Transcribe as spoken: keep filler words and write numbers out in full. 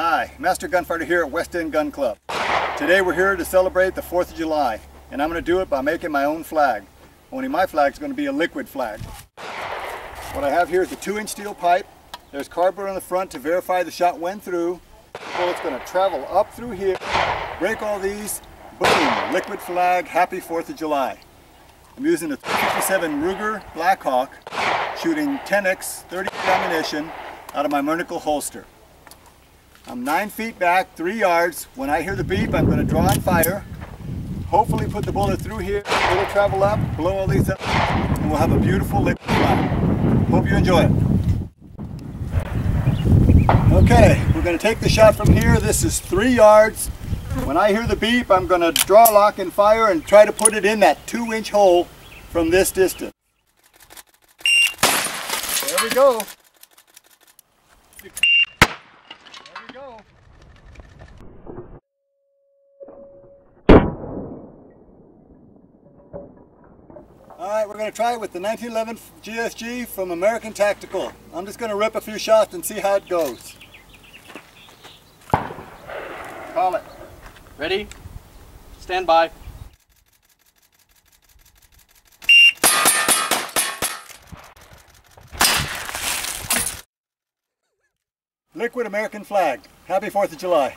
Hi, Master Gunfighter here at West End Gun Club. Today we're here to celebrate the fourth of July, and I'm going to do it by making my own flag. Only my flag is going to be a liquid flag. What I have here is a two inch steel pipe. There's cardboard on the front to verify the shot went through. So it's going to travel up through here, break all these, boom, liquid flag, happy fourth of July. I'm using a fifty-seven Ruger Blackhawk, shooting ten X thirty ammunition out of my Myrnicle holster. I'm nine feet back, three yards. When I hear the beep, I'm going to draw and fire. Hopefully put the bullet through here. It'll travel up, blow all these up, and we'll have a beautiful liquid flag. Hope you enjoy it. Okay, we're going to take the shot from here. This is three yards. When I hear the beep, I'm going to draw, lock, and fire and try to put it in that two inch hole from this distance. There we go. Alright, we're going to try it with the nineteen eleven G S G from American Tactical. I'm just going to rip a few shots and see how it goes. Call it. Ready? Stand by. Liquid American flag. Happy fourth of July.